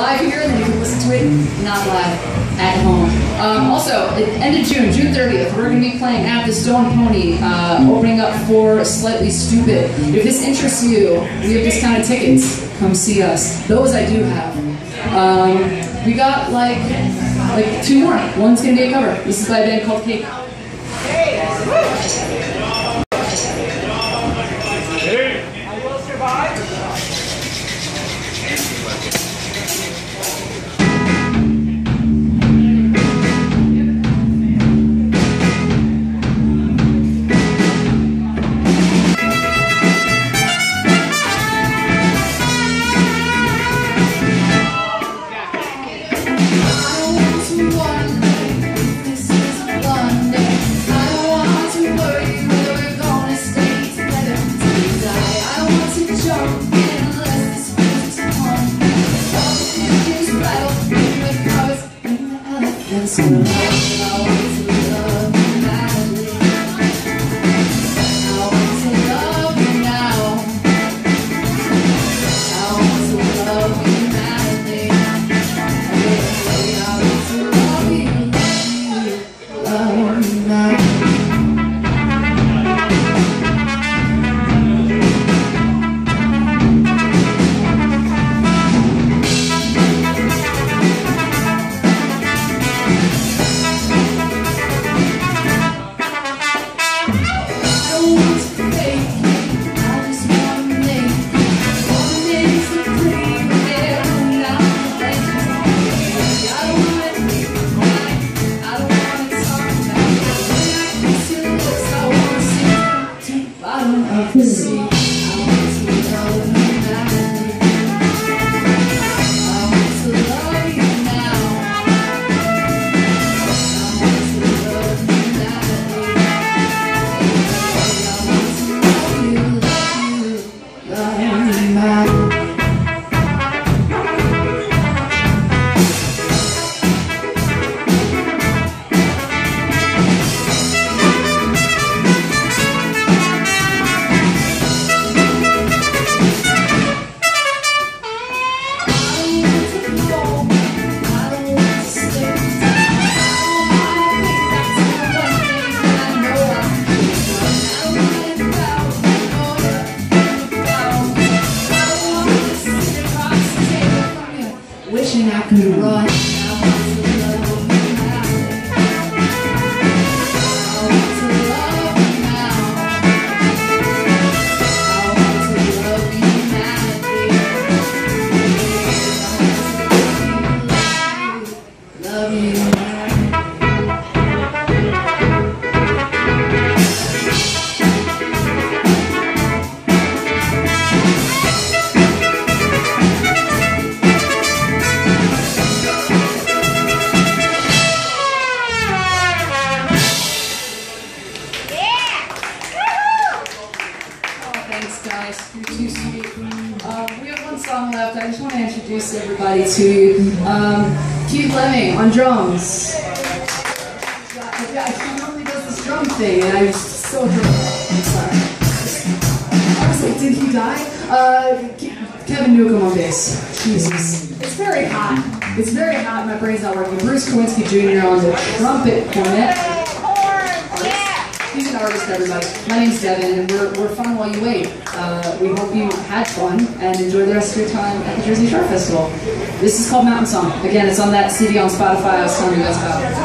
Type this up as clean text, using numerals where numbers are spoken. live here, and then you can listen to it not live at home. Also, at the end of June, June 30th, we're going to be playing at the Stone Pony, opening up for Slightly Stupid. If this interests you, we have discounted tickets. Come see us. Those I do have. We got like two more. One's going to be a cover. This is by a band called Cake. Keith Lemming on drums. He normally does this drum thing, and I was so drunk. I'm sorry. I was like, did he die? Kevin Newcombe on bass. Jesus. It's very hot. It's very hot. My brain's not working. Bruce Kowinski Jr. on the trumpet cornet. He's an artist, everybody. My name's Devin, and we're fun while you wait. We hope you had fun and enjoy the rest of your time at the Jersey Shore Festival. This is called Mountain Song. Again, it's on that CD on Spotify I was telling you guys about.